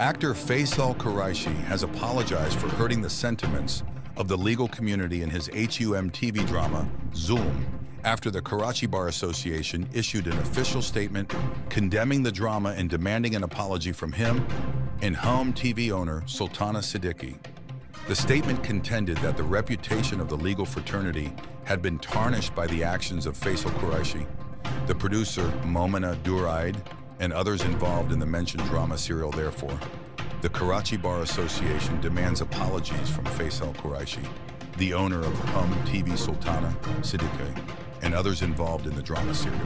Actor Faysal Quraishi has apologized for hurting the sentiments of the legal community in his HUM TV drama, Zulm, after the Karachi Bar Association issued an official statement condemning the drama and demanding an apology from him and HUM TV owner Sultana Siddiqui. The statement contended that the reputation of the legal fraternity had been tarnished by the actions of Faysal Quraishi, the producer Momina Duraid, and others involved in the mentioned drama serial. Therefore, the Karachi Bar Association demands apologies from Faysal Quraishi, the owner of HUM TV Sultana Siddiqui, and others involved in the drama serial.